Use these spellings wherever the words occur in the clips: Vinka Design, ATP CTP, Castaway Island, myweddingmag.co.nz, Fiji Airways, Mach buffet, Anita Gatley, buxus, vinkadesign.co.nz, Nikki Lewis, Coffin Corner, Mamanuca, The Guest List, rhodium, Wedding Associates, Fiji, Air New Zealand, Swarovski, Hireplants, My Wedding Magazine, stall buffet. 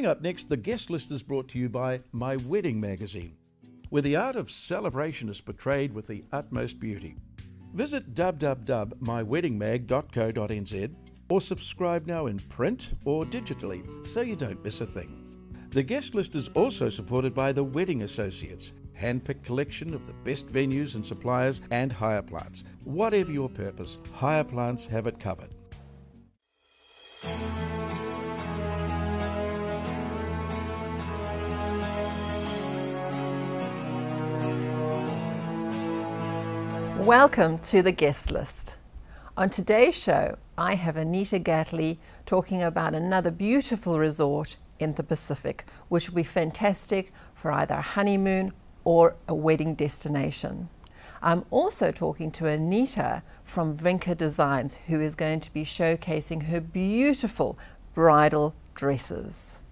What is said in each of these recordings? Coming up next, the guest list is brought to you by My Wedding Magazine, where the art of celebration is portrayed with the utmost beauty. Visit www.myweddingmag.co.nz or subscribe now in print or digitally so you don't miss a thing. The guest list is also supported by the Wedding Associates, handpicked collection of the best venues and suppliers, and Hireplants. Whatever your purpose, Hireplants have it covered. Welcome to the guest list. On today's show, I have Anita Gatley talking about another beautiful resort in the Pacific, which would be fantastic for either a honeymoon or a wedding destination. I'm also talking to Anita from Vinka Design, who is going to be showcasing her beautiful bridal dresses.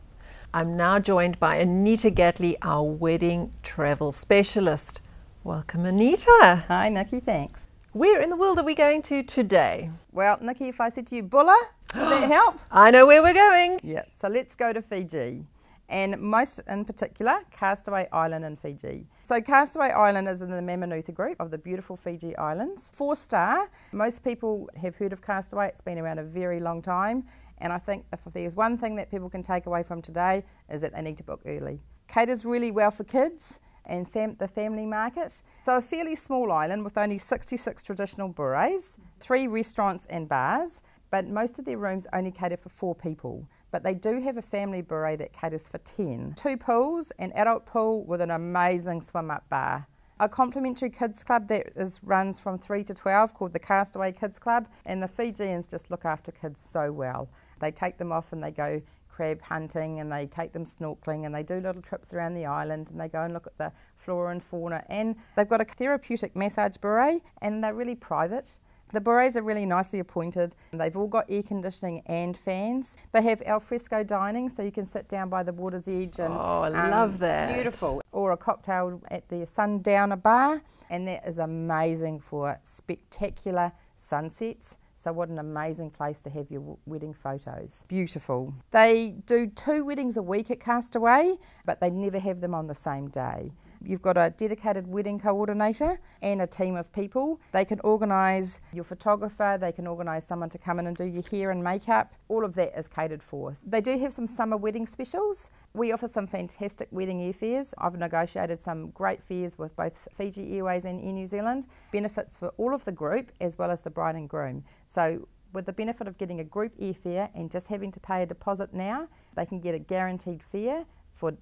I'm now joined by Anita Gatley, our wedding travel specialist. Welcome, Anita. Hi, Nikki, thanks. Where in the world are we going to today? Well, Nikki, if I said to you Bulla, would that help? I know where we're going. Yeah, so let's go to Fiji, and most in particular, Castaway Island in Fiji. So Castaway Island is in the Mamanuca group of the beautiful Fiji Islands. 4-star, most people have heard of Castaway, it's been around a very long time, and I think if there's one thing that people can take away from today is that they need to book early. Caters really well for kids and the family market. So a fairly small island with only 66 traditional bureaus, 3 restaurants and bars, but most of their rooms only cater for 4 people. But they do have a family bureau that caters for 10. 2 pools, an adult pool with an amazing swim-up bar. A complimentary kids club that runs from 3 to 12 called the Castaway Kids Club, and the Fijians just look after kids so well. They take them off and they go crab hunting, and they take them snorkeling, and they do little trips around the island, and they go and look at the flora and fauna, and they've got a therapeutic massage bureau, and they're really private. The bureaus are really nicely appointed, and they've all got air conditioning and fans. They have alfresco dining, so you can sit down by the water's edge. And, oh, I love that. Beautiful. Or a cocktail at the Sundowner Bar, and that is amazing for spectacular sunsets. So what an amazing place to have your wedding photos. Beautiful. They do 2 weddings a week at Castaway, but they never have them on the same day. You've got a dedicated wedding coordinator and a team of people. They can organise your photographer, they can organise someone to come in and do your hair and makeup. All of that is catered for. They do have some summer wedding specials. We offer some fantastic wedding airfares. I've negotiated some great fares with both Fiji Airways and Air New Zealand. Benefits for all of the group as well as the bride and groom. So with the benefit of getting a group airfare and just having to pay a deposit now, they can get a guaranteed fare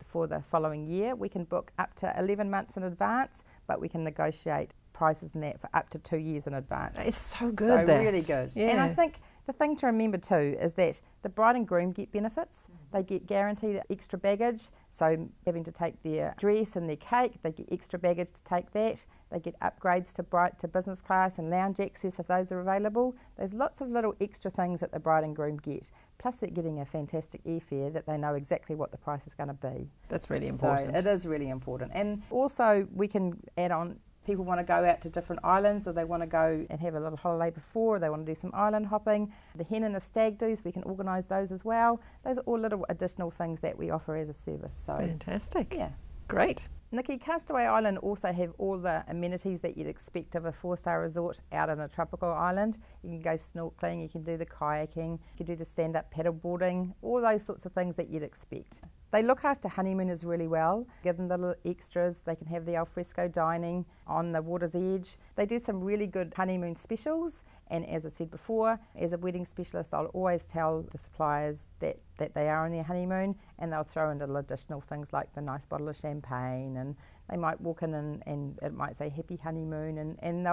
for the following year. We can book up to 11 months in advance, but we can negotiate prices and that for up to 2 years in advance. It's so good. So that. Really good. Yeah. And I think the thing to remember too is that the bride and groom get benefits. They get guaranteed extra baggage, so having to take their dress and their cake, they get extra baggage to take that. They get upgrades to business class and lounge access if those are available. There's lots of little extra things that the bride and groom get. Plus they're getting a fantastic airfare that they know exactly what the price is going to be. That's really important. So it is really important. And also we can add on, people want to go out to different islands, or they want to go and have a little holiday before, or they want to do some island hopping. The hen and the stag do's, we can organise those as well. Those are all little additional things that we offer as a service. So fantastic. Yeah. Great. Nikki, Castaway Island also have all the amenities that you'd expect of a 4-star resort out on a tropical island. You can go snorkeling, you can do the kayaking, you can do the stand-up paddle boarding, all those sorts of things that you'd expect. They look after honeymooners really well, give them the little extras, they can have the alfresco dining on the water's edge. They do some really good honeymoon specials, and as I said before, as a wedding specialist I'll always tell the suppliers that they are on their honeymoon, and they'll throw in little additional things like the nice bottle of champagne, and they might walk in and it might say happy honeymoon, and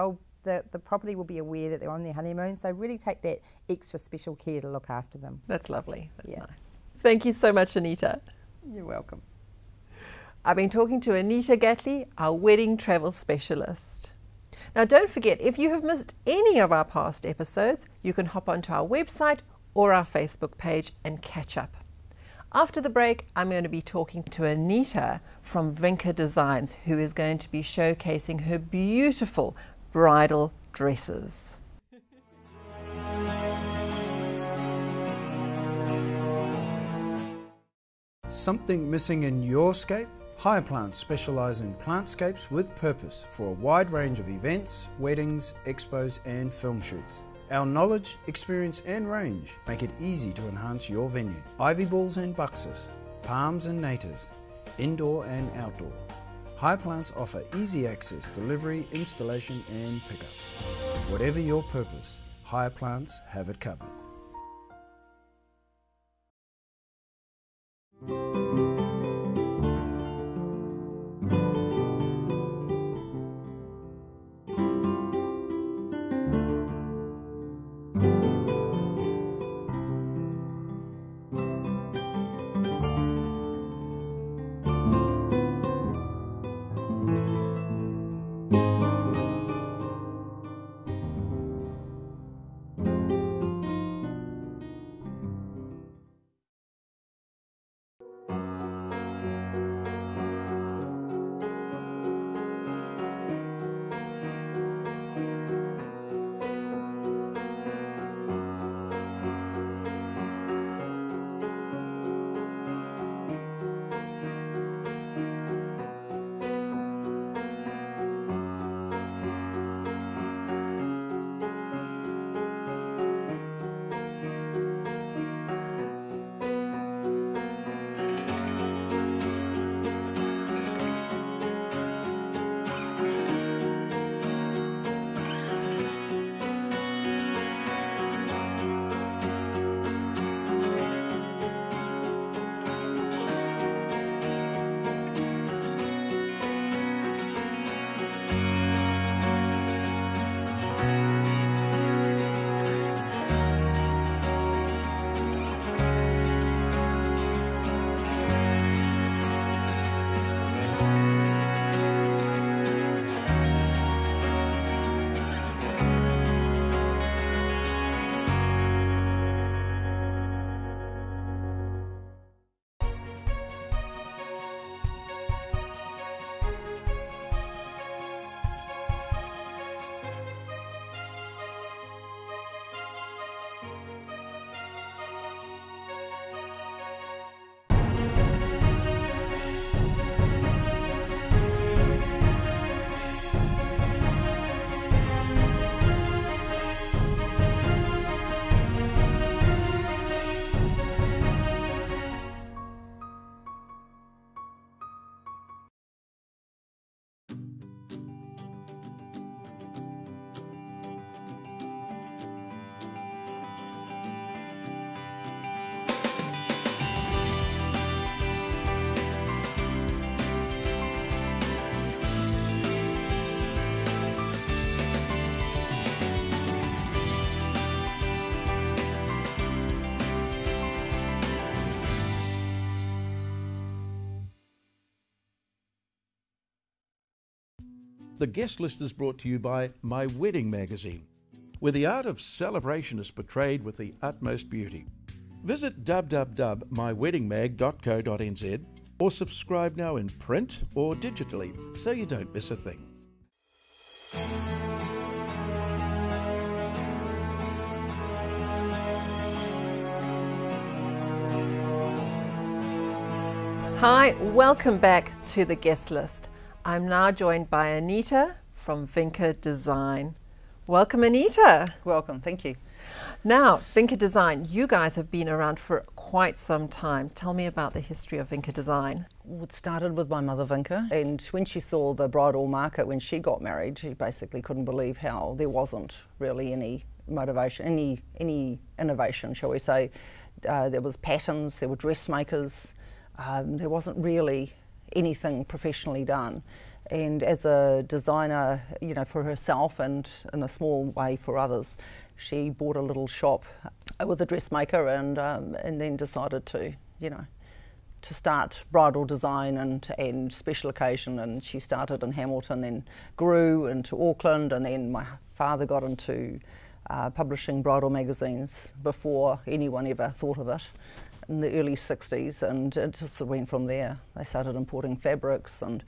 the property will be aware that they're on their honeymoon, so really take that extra special care to look after them. That's lovely, that's nice. Thank you so much, Anita. You're welcome. I've been talking to Anita Gatley, our wedding travel specialist. Now don't forget, if you have missed any of our past episodes, you can hop onto our website or our Facebook page and catch up. After the break, I'm going to be talking to Anita from Vinka Design, who is going to be showcasing her beautiful bridal dresses. Something missing in your scape? Hireplants specialise in plantscapes with purpose for a wide range of events, weddings, expos and film shoots. Our knowledge, experience and range make it easy to enhance your venue. Ivy balls and buxus, palms and natives, indoor and outdoor. Hireplants offer easy access, delivery, installation and pickup. Whatever your purpose, Hireplants have it covered. The guest list is brought to you by My Wedding Magazine, where the art of celebration is portrayed with the utmost beauty. Visit www.myweddingmag.co.nz or subscribe now in print or digitally so you don't miss a thing. Hi, welcome back to the guest list. I'm now joined by Anita from Vinka Design. Welcome, Anita. Welcome, thank you. Now, Vinka Design, you guys have been around for quite some time. Tell me about the history of Vinka Design. It started with my mother, Vinka, and when she saw the bridal market when she got married, she basically couldn't believe how there wasn't really any motivation, any innovation, shall we say. There was patterns, there were dressmakers, there wasn't really anything professionally done, and as a designer, you know, for herself and in a small way for others, she bought a little shop with a dressmaker and then decided to, you know, to start bridal design and special occasion, and she started in Hamilton, then grew into Auckland, and then my father got into publishing bridal magazines before anyone ever thought of it. In the early 60s, and it just went from there. They started importing fabrics, and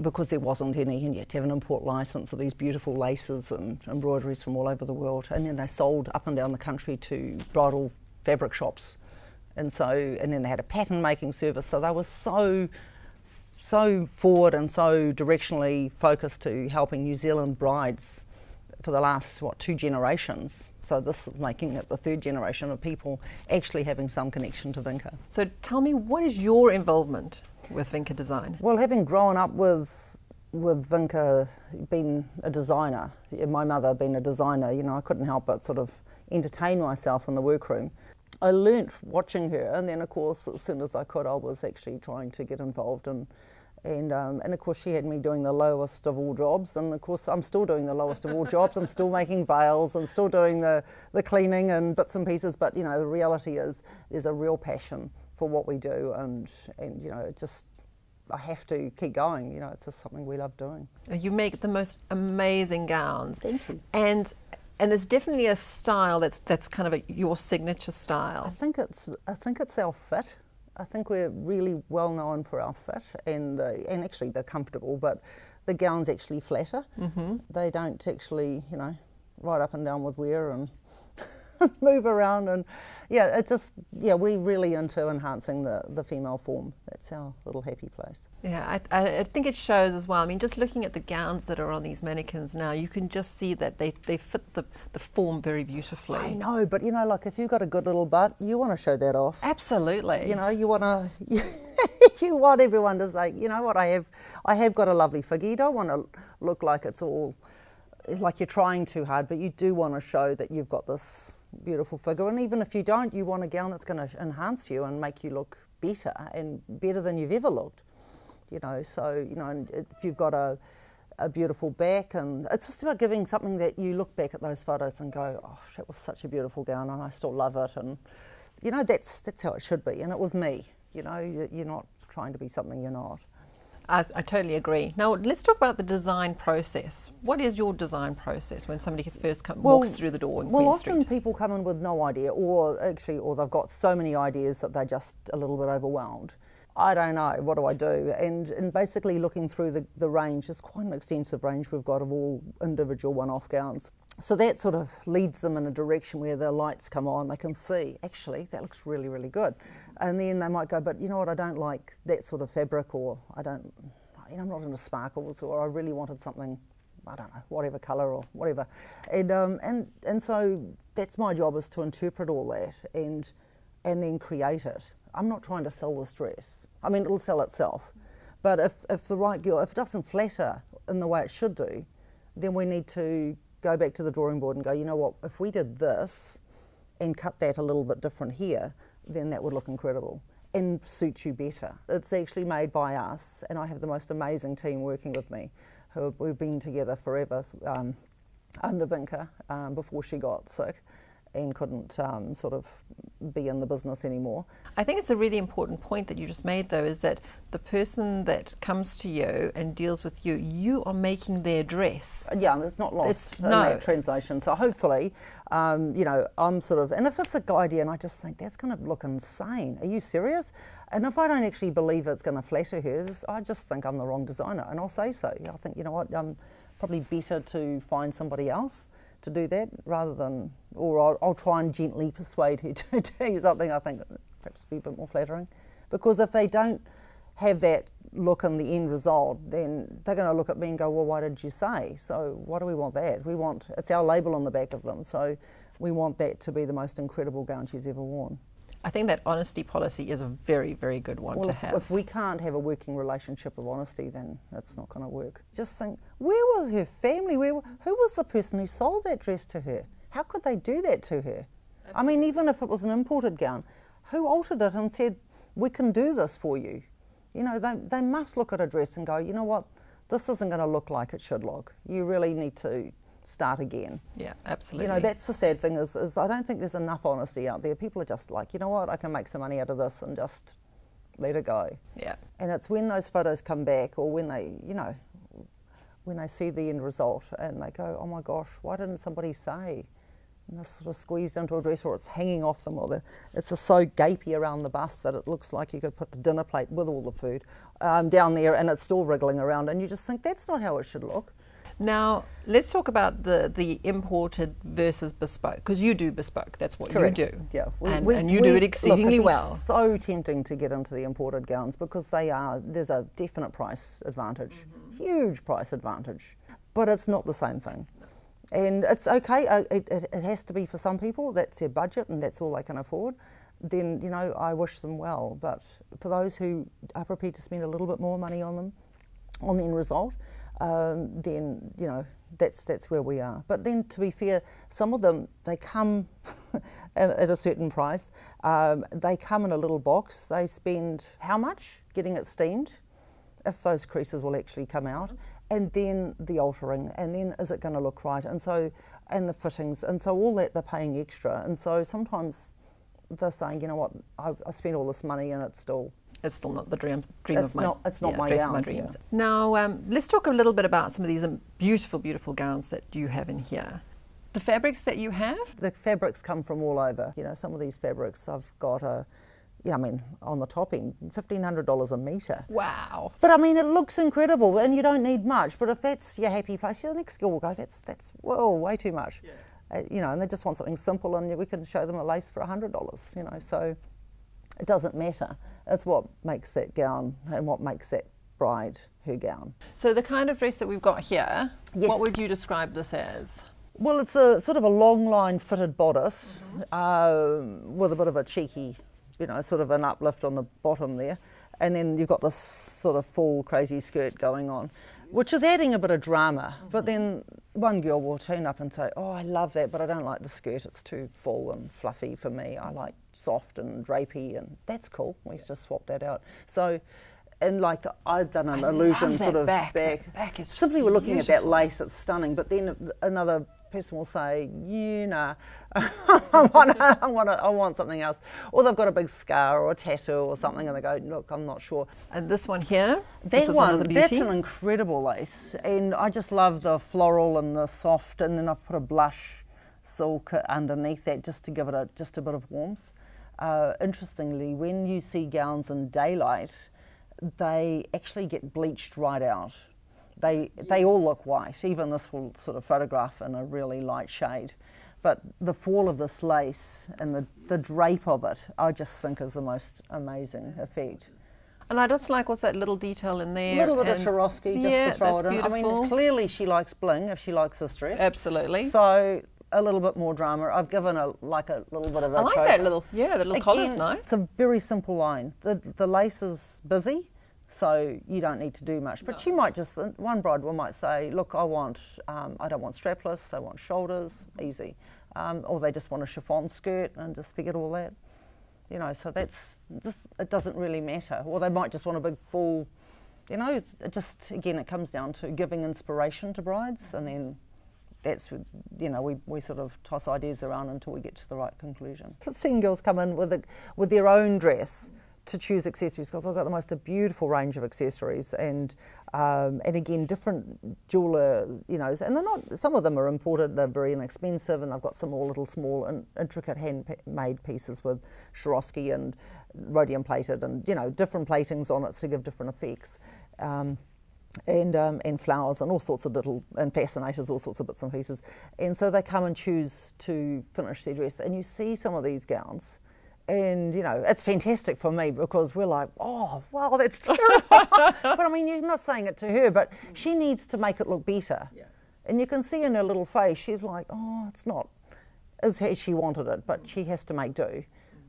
because there wasn't any, and you had to have an import license of these beautiful laces and embroideries from all over the world, and then they sold up and down the country to bridal fabric shops, And then they had a pattern making service, so they were so forward and so directionally focused to helping New Zealand brides for the last, what, 2 generations. So this is making it the 3rd generation of people actually having some connection to Vinka. So tell me, what is your involvement with Vinka Design? Well, having grown up with Vinka, being a designer, my mother being a designer, you know, I couldn't help but sort of entertain myself in the workroom. I learnt watching her, and then of course as soon as I could I was actually trying to get involved, and of course she had me doing the lowest of all jobs, and of course I'm still doing the lowest of all jobs. I'm still making veils and still doing the cleaning and bits and pieces, but you know, the reality is there's a real passion for what we do, and you know, it just, I have to keep going, you know, it's just something we love doing. You make the most amazing gowns. Thank you. And there's definitely a style that's kind of your signature style. I think it's our fit. I think we're really well known for our fit, and actually they're comfortable, but the gowns actually flatter. Mm-hmm. They don't actually, you know, ride up and down with wear and move around, and yeah, it's just, yeah, we're really into enhancing the female form. That's our little happy place. Yeah, I think it shows as well. I mean, just looking at the gowns that are on these mannequins now, you can just see that they fit the form very beautifully. I know, but you know, like if you've got a good little butt, you want to show that off. Absolutely. You know, you want to, you want everyone to say, you know what, I have got a lovely figure. You don't want to look like it's all, like you're trying too hard, but you do want to show that you've got this beautiful figure, and even if you don't, you want a gown that's going to enhance you and make you look better, and better than you've ever looked, you know. So, you know, and if you've got a beautiful back, and it's just about giving something that you look back at those photos and go, oh, that was such a beautiful gown and I still love it, and you know, that's how it should be, and it was me, you know. You're not trying to be something you're not. I totally agree. Now let's talk about the design process. What is your design process when somebody first walks through the door in Queen Street? Well, often people come in with no idea, or they've got so many ideas that they're just a little bit overwhelmed. I don't know, what do I do? And basically looking through the range, is quite an extensive range we've got of all individual one-off gowns. So that sort of leads them in a direction where the lights come on, they can see, actually, that looks really, really good. And then they might go, but you know what, I don't like that sort of fabric, or I don't, you know, I'm not into sparkles, or I really wanted something, I don't know, whatever colour or whatever. And so that's my job, is to interpret all that and then create it. I'm not trying to sell this dress. I mean, it'll sell itself. But if the right girl, if it doesn't flatter in the way it should do, then we need to go back to the drawing board and go, you know what, if we did this and cut that a little bit different here, then that would look incredible and suit you better. It's actually made by us, and I have the most amazing team working with me, who we've been together forever under Vinka before she got sick and couldn't sort of be in the business anymore. I think it's a really important point that you just made, though, is that the person that comes to you and deals with you, you are making their dress. Yeah, it's not lost in translation. So hopefully, you know, I'm sort of, and if it's a good idea and I just think, that's going to look insane, are you serious? And if I don't actually believe it's going to flatter hers, I just think I'm the wrong designer, and I'll say so. I think, you know what, I'm probably better to find somebody else to do that, rather than, or I'll try and gently persuade her to do something I think perhaps be a bit more flattering. Because if they don't have that look in the end result, then they're going to look at me and go, well, why did you say? So why do we want that? We want, it's our label on the back of them, so we want that to be the most incredible gown she's ever worn. I think that honesty policy is a very, very good one to have. If we can't have a working relationship of honesty, then that's not going to work. Just think, where was her family? Who was the person who sold that dress to her? How could they do that to her? Absolutely. I mean, even if it was an imported gown, who altered it and said, we can do this for you? You know, they must look at a dress and go, you know what, this isn't going to look like it should look. You really need to start again. Yeah, absolutely. You know, that's the sad thing, is I don't think there's enough honesty out there. People are just like, you know what, I can make some money out of this, and just let it go. Yeah. And it's when those photos come back, or when they, you know, when they see the end result and they go, oh my gosh, why didn't somebody say? And this sort of squeezed into a dress, or it's hanging off them, or it's just so gapey around the bust that it looks like you could put the dinner plate with all the food down there, and it's still wriggling around, and you just think, that's not how it should look. Now, let's talk about the imported versus bespoke, because you do bespoke. That's what Correct. You do. Yeah, and you do it exceedingly well. It's so tempting to get into the imported gowns because there's a definite price advantage, mm-hmm. huge price advantage, but it's not the same thing. And it's okay. It has to be for some people. That's their budget, and that's all they can afford. Then you know, I wish them well. But for those who are prepared to spend a little bit more money on them, on the end result. Then you know that's where we are. But then, to be fair, some of them they come at a certain price. They come in a little box. They spend how much getting it steamed, if those creases will actually come out, and then the altering, and then is it going to look right? And so, and the fittings, and so all that they're paying extra. And so sometimes they're saying, you know what, I spent all this money and it's still. It's still not the dream of my, it's not my gown, my dreams. Yeah. Now, let's talk a little bit about some of these beautiful, beautiful gowns that you have in here. The fabrics that you have? The fabrics come from all over. You know, some of these fabrics I've got a, yeah, I mean, on the top end, $1,500 a metre. Wow. But I mean, it looks incredible and you don't need much, but if that's your happy place, your next girl will go, that's whoa, way too much. Yeah. You know, and they just want something simple and we can show them a lace for $100, you know, so it doesn't matter. It's what makes that gown and what makes that bride her gown. So the kind of dress that we've got here, yes. What would you describe this as? Well, it's a sort of a long line fitted bodice mm-hmm. With a bit of a cheeky, you know, sort of an uplift on the bottom there. And then you've got this sort of full crazy skirt going on, which is adding a bit of drama. Mm-hmm. But then one girl will turn up and say, oh, I love that, but I don't like the skirt. It's too full and fluffy for me. I like soft and drapey, and that's cool. We just swap that out. So, and like I've done an illusion sort of back is simply beautiful. We're looking at that lace, it's stunning, but then another person will say, yeah, nah, I want something else. Or they've got a big scar or a tattoo or something and they go, look, I'm not sure. And this one here, that's an incredible lace. And I just love the floral and the soft, and then I've put a blush silk underneath that just to give it just a bit of warmth. Interestingly, when you see gowns in daylight, they actually get bleached right out. They all look white. Even this will sort of photograph in a really light shade. But the fall of this lace and the drape of it, I just think is the most amazing effect. And I just like what's that little detail in there. A little bit of Swarovski just to throw it in. Beautiful. I mean, clearly she likes bling if she likes this dress. Absolutely. So a little bit more drama. I've given a little bit of a choke. I like that little, yeah, the little collar's nice. It's a very simple line. The lace is busy. So you don't need to do much. But she might just, one bridewell might say, look, I don't want strapless, I want shoulders, easy. Or they just want a chiffon skirt and just forget all that. You know, so it doesn't really matter. Or they might just want a big full, you know, again, it comes down to giving inspiration to brides, and then that's, you know, we sort of toss ideas around until we get to the right conclusion. I've seen girls come in with their own dress, to choose accessories, because I've got the most beautiful range of accessories, and again different jeweler, you know, and they're not. Some of them are imported; they're very inexpensive, and I've got some all little small and intricate handmade pieces with Swarovski and rhodium plated, and you know different platings on it to give different effects, and flowers and all sorts of little and fascinators, all sorts of bits and pieces, and so they come and choose to finish their dress, and you see some of these gowns. And, you know, it's fantastic for me because we're like, oh, wow, that's terrible. But, I mean, you're not saying it to her, but she needs to make it look better. Yeah. And you can see in her little face, she's like, oh, it's not as she wanted it, but she has to make do.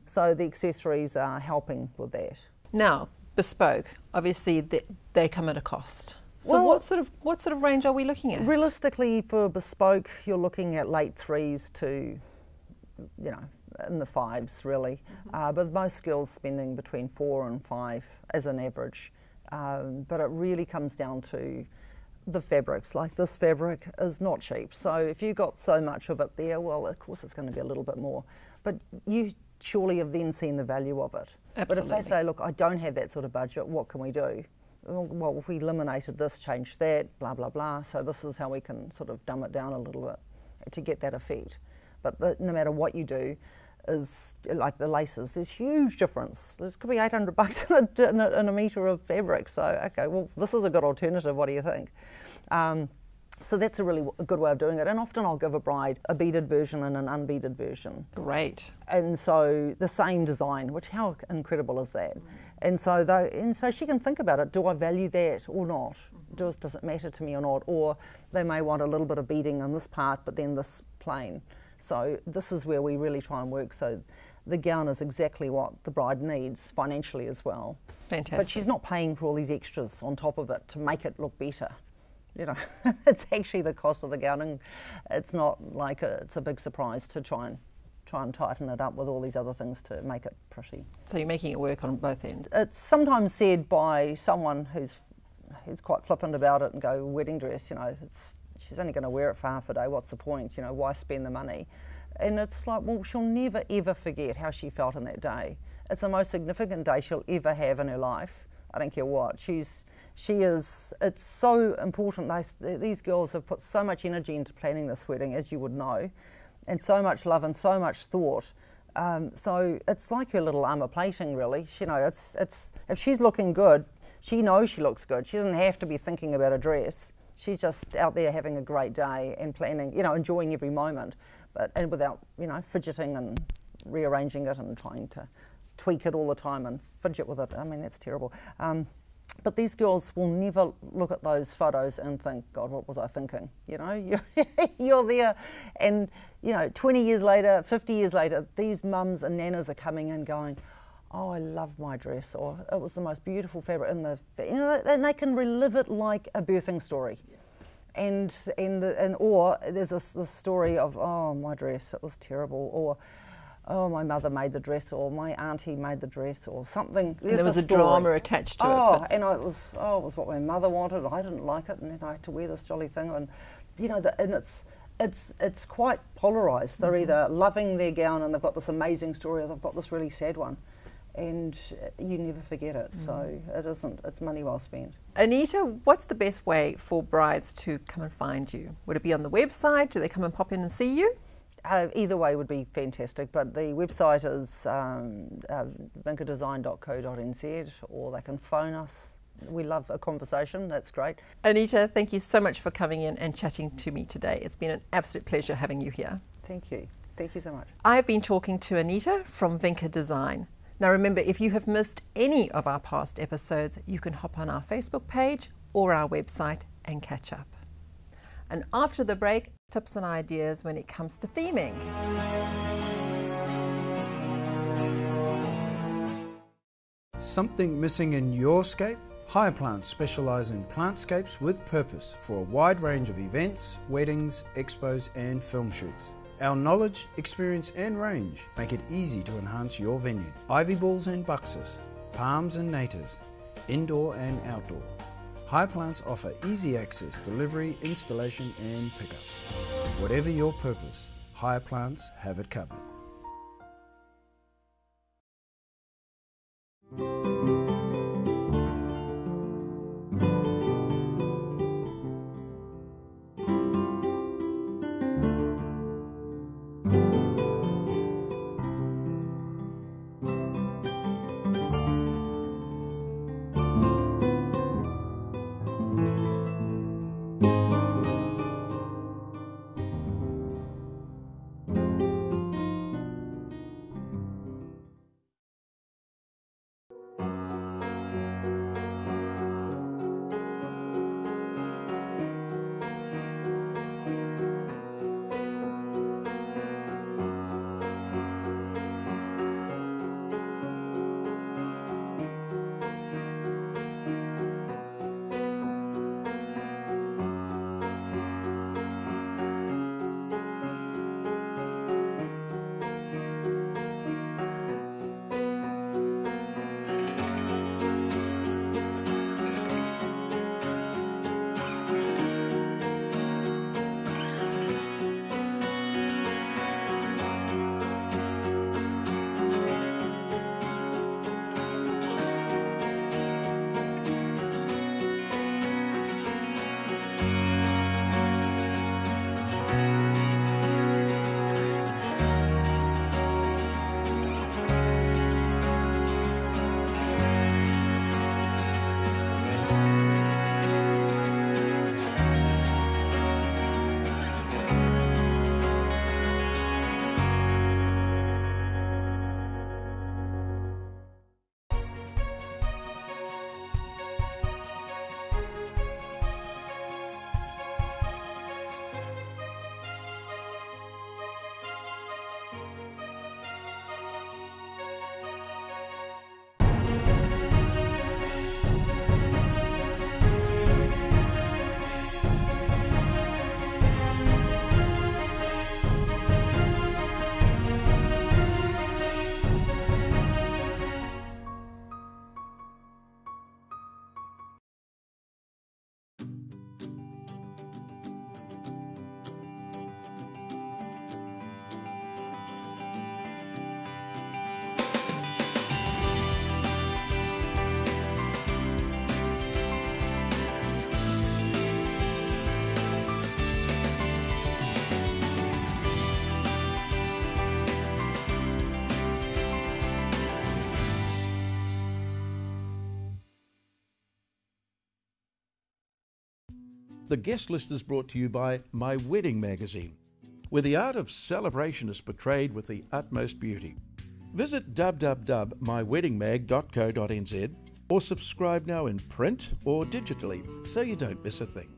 So the accessories are helping with that. Now, bespoke, obviously they come at a cost. So well, what sort of range are we looking at? Realistically, for bespoke, you're looking at late threes to, you know, in the fives really, mm-hmm. But most girls spending between 4 and 5 as an average, but it really comes down to the fabrics. Like this fabric is not cheap, so if you got so much of it there, well of course it's going to be a little bit more, but you surely have then seen the value of it. Absolutely. But if they say, look, I don't have that sort of budget, what can we do? Well, if we eliminated this, change that, blah blah blah, so this is how we can sort of dumb it down a little bit to get that effect. But no matter what you do, is like the laces, there's huge difference. This could be $800 in a metre of fabric. So, okay, well, this is a good alternative. What do you think? So that's a really good way of doing it. And often I'll give a bride a beaded version and an unbeaded version. Great. And so the same design, which how incredible is that? And so she can think about it. Do I value that or not? Does it matter to me or not? Or they may want a little bit of beading on this part, but then this plain. So this is where we really try and work. So the gown is exactly what the bride needs financially as well. Fantastic. But she's not paying for all these extras on top of it to make it look better. You know, it's actually the cost of the gown, and it's not like it's a big surprise to try and tighten it up with all these other things to make it pretty. So you're making it work on both ends. It's sometimes said by someone who's quite flippant about it and go, wedding dress, you know, she's only going to wear it for half a day. What's the point? You know, why spend the money? And it's like, well, she'll never ever forget how she felt on that day. It's the most significant day she'll ever have in her life. I don't care what it's so important. These girls have put so much energy into planning this wedding, as you would know, and so much love and so much thought. So it's like her little armour plating, really. You know, if she's looking good, she knows she looks good. She doesn't have to be thinking about a dress. She's just out there having a great day and planning, you know, enjoying every moment, and without, you know, fidgeting and rearranging it and trying to tweak it all the time and fidget with it. I mean, that's terrible. But these girls will never look at those photos and think, God, what was I thinking? You know, you're there, and you know, 20 years later, 50 years later, these mums and nanas are coming in going, oh, I love my dress, or it was the most beautiful fabric in the, you know, and they can relive it like a birthing story. Yeah. Or there's this story of, oh, my dress, it was terrible, or oh, my mother made the dress, or my auntie made the dress, or something. There was a drama attached to it. Oh, and it was what my mother wanted. I didn't like it, and then I had to wear this jolly thing. And you know, and it's quite polarised. They're either loving their gown, and they've got this amazing story, or they've got this really sad one, and you never forget it. So it's money well spent. Anita, what's the best way for brides to come and find you? Would it be on the website? Do they come and pop in and see you? Either way would be fantastic, but the website is vinkadesign.co.nz, or they can phone us. We love a conversation, that's great. Anita, thank you so much for coming in and chatting to me today. It's been an absolute pleasure having you here. Thank you. Thank you so much. I've been talking to Anita from Vinka Design. Now remember, if you have missed any of our past episodes, you can hop on our Facebook page or our website and catch up. And after the break, tips and ideas when it comes to theming. Something missing in your scape? Hireplants specialise in plantscapes with purpose for a wide range of events, weddings, expos and film shoots. Our knowledge, experience and range make it easy to enhance your venue. Ivy balls and buxus, palms and natives, indoor and outdoor. Hireplants offer easy access, delivery, installation and pickup. Whatever your purpose, Hireplants have it covered. The guest list is brought to you by My Wedding Magazine, where the art of celebration is portrayed with the utmost beauty. Visit www.myweddingmag.co.nz or subscribe now in print or digitally so you don't miss a thing.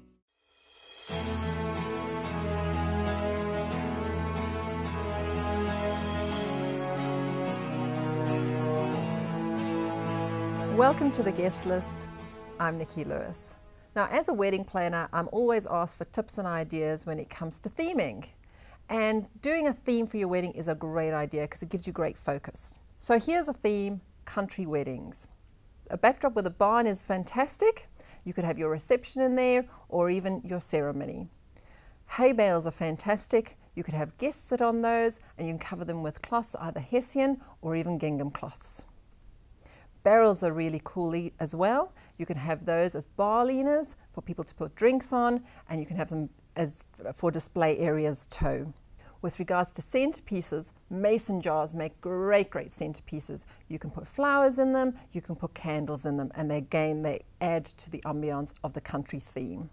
Welcome to The Guest List. I'm Nikki Lewis. Now, as a wedding planner, I'm always asked for tips and ideas when it comes to theming. And doing a theme for your wedding is a great idea because it gives you great focus. So here's a theme, country weddings. A backdrop with a barn is fantastic. You could have your reception in there or even your ceremony. Hay bales are fantastic. You could have guests sit on those and you can cover them with cloths, either Hessian or even gingham cloths. Barrels are really cool as well. You can have those as bar leaners for people to put drinks on, and you can have them as for display areas too. With regards to centerpieces, mason jars make great centerpieces. You can put flowers in them, you can put candles in them, and they add to the ambiance of the country theme.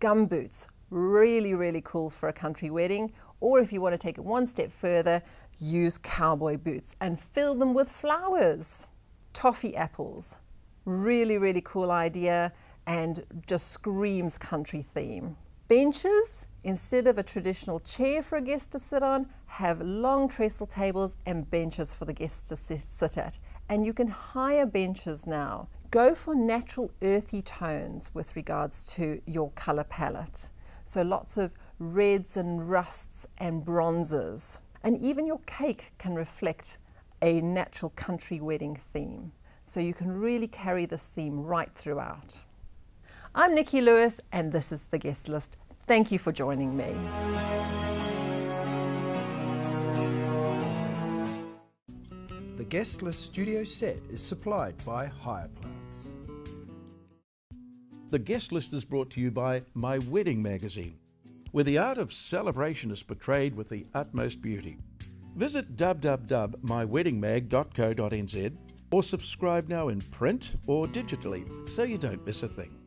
Gum boots, really cool for a country wedding, or if you want to take it one step further, use cowboy boots and fill them with flowers. Toffee apples, really cool idea and just screams country theme. Benches, instead of a traditional chair for a guest to sit on, have long trestle tables and benches for the guests to sit at. And you can hire benches now. Go for natural earthy tones with regards to your color palette. So lots of reds and rusts and bronzes. And even your cake can reflect a natural country wedding theme. So you can really carry this theme right throughout. I'm Nikki Lewis and this is The Guest List. Thank you for joining me. The Guest List studio set is supplied by Hireplants. The Guest List is brought to you by My Wedding Magazine, where the art of celebration is portrayed with the utmost beauty. Visit www.myweddingmag.co.nz or subscribe now in print or digitally so you don't miss a thing.